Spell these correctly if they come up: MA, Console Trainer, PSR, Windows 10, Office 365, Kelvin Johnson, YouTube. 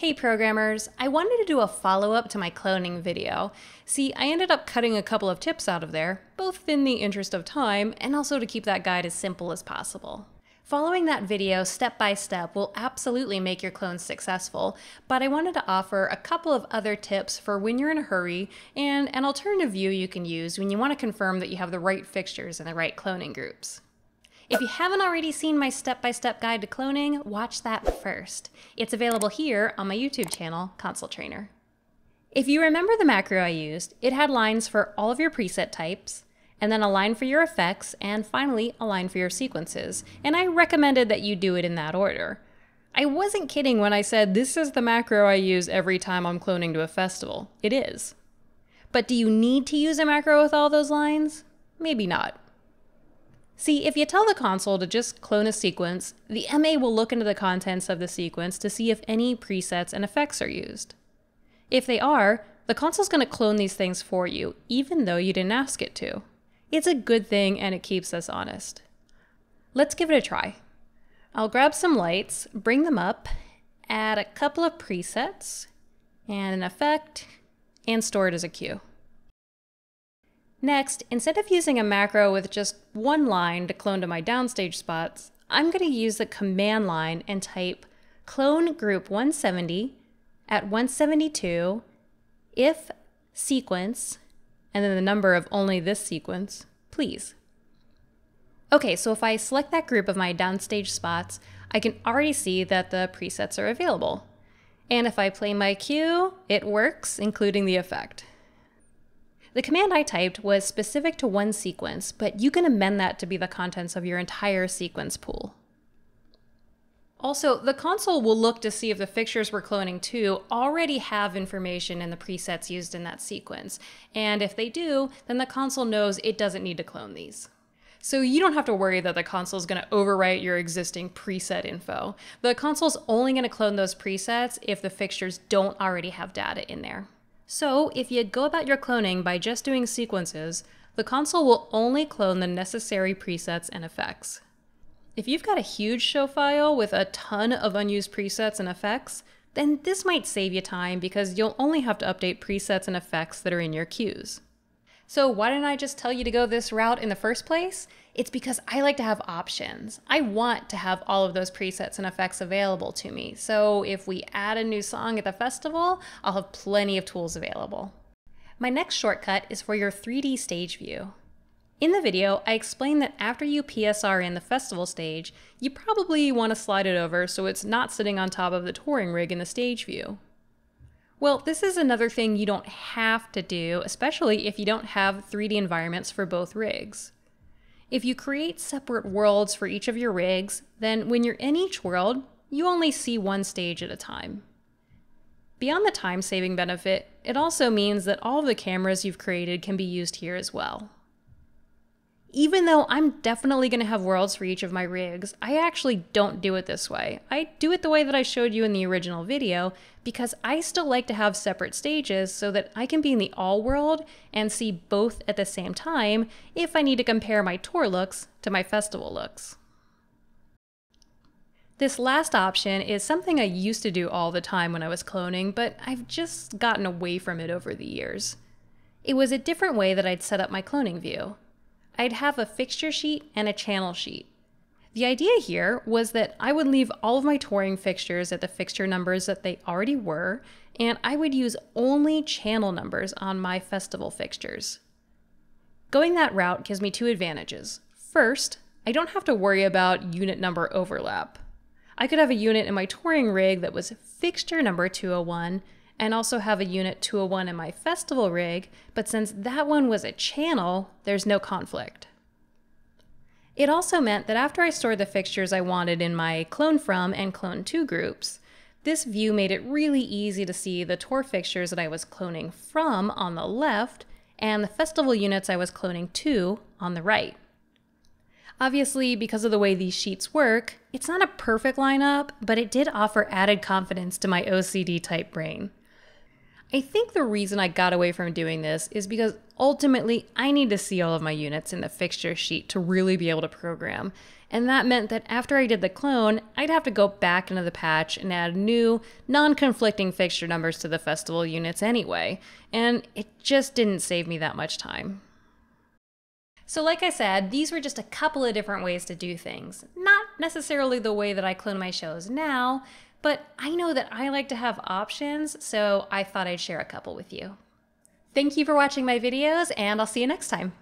Hey programmers, I wanted to do a follow-up to my cloning video. See, I ended up cutting a couple of tips out of there, both in the interest of time and also to keep that guide as simple as possible. Following that video step by step will absolutely make your clones successful, but I wanted to offer a couple of other tips for when you're in a hurry and an alternative view you can use when you want to confirm that you have the right fixtures and the right cloning groups. If you haven't already seen my step-by-step guide to cloning, watch that first. It's available here on my YouTube channel, Console Trainer. If you remember the macro I used, it had lines for all of your preset types, and then a line for your effects, and finally a line for your sequences, and I recommended that you do it in that order. I wasn't kidding when I said this is the macro I use every time I'm cloning to a festival. It is. But do you need to use a macro with all those lines? Maybe not. See, if you tell the console to just clone a sequence, the MA will look into the contents of the sequence to see if any presets and effects are used. If they are, the console's going to clone these things for you, even though you didn't ask it to. It's a good thing and it keeps us honest. Let's give it a try. I'll grab some lights, bring them up, add a couple of presets and an effect, and store it as a cue. Next, instead of using a macro with just one line to clone to my downstage spots, I'm going to use the command line and type clone group 170 at 172 if sequence, and then the number of only this sequence, please. Okay, so if I select that group of my downstage spots, I can already see that the presets are available. And if I play my cue, it works, including the effect. The command I typed was specific to one sequence, but you can amend that to be the contents of your entire sequence pool. Also, the console will look to see if the fixtures we're cloning to already have information in the presets used in that sequence. And if they do, then the console knows it doesn't need to clone these. So you don't have to worry that the console is going to overwrite your existing preset info. The console's only going to clone those presets if the fixtures don't already have data in there. So if you go about your cloning by just doing sequences, the console will only clone the necessary presets and effects. If you've got a huge show file with a ton of unused presets and effects, then this might save you time because you'll only have to update presets and effects that are in your queues. So why didn't I just tell you to go this route in the first place? It's because I like to have options. I want to have all of those presets and effects available to me. So if we add a new song at the festival, I'll have plenty of tools available. My next shortcut is for your 3D stage view. In the video, I explained that after you PSR in the festival stage, you probably want to slide it over so it's not sitting on top of the touring rig in the stage view. Well, this is another thing you don't have to do, especially if you don't have 3D environments for both rigs. If you create separate worlds for each of your rigs, then when you're in each world, you only see one stage at a time. Beyond the time-saving benefit, it also means that all of the cameras you've created can be used here as well. Even though I'm definitely going to have worlds for each of my rigs, I actually don't do it this way. I do it the way that I showed you in the original video because I still like to have separate stages so that I can be in the all world and see both at the same time if I need to compare my tour looks to my festival looks. This last option is something I used to do all the time when I was cloning, but I've just gotten away from it over the years. It was a different way that I'd set up my cloning view. I'd have a fixture sheet and a channel sheet. The idea here was that I would leave all of my touring fixtures at the fixture numbers that they already were, and I would use only channel numbers on my festival fixtures. Going that route gives me two advantages. First, I don't have to worry about unit number overlap. I could have a unit in my touring rig that was fixture number 201, and also have a unit 201 in my festival rig, but since that one was a channel, there's no conflict. It also meant that after I stored the fixtures I wanted in my clone from and clone to groups, this view made it really easy to see the tour fixtures that I was cloning from on the left and the festival units I was cloning to on the right. Obviously, because of the way these sheets work, it's not a perfect lineup, but it did offer added confidence to my OCD type brain. I think the reason I got away from doing this is because ultimately I need to see all of my units in the fixture sheet to really be able to program, and that meant that after I did the clone, I'd have to go back into the patch and add new, non-conflicting fixture numbers to the festival units anyway, and it just didn't save me that much time. So like I said, these were just a couple of different ways to do things. Not necessarily the way that I clone my shows now, but I know that I like to have options, so I thought I'd share a couple with you. Thank you for watching my videos, and I'll see you next time.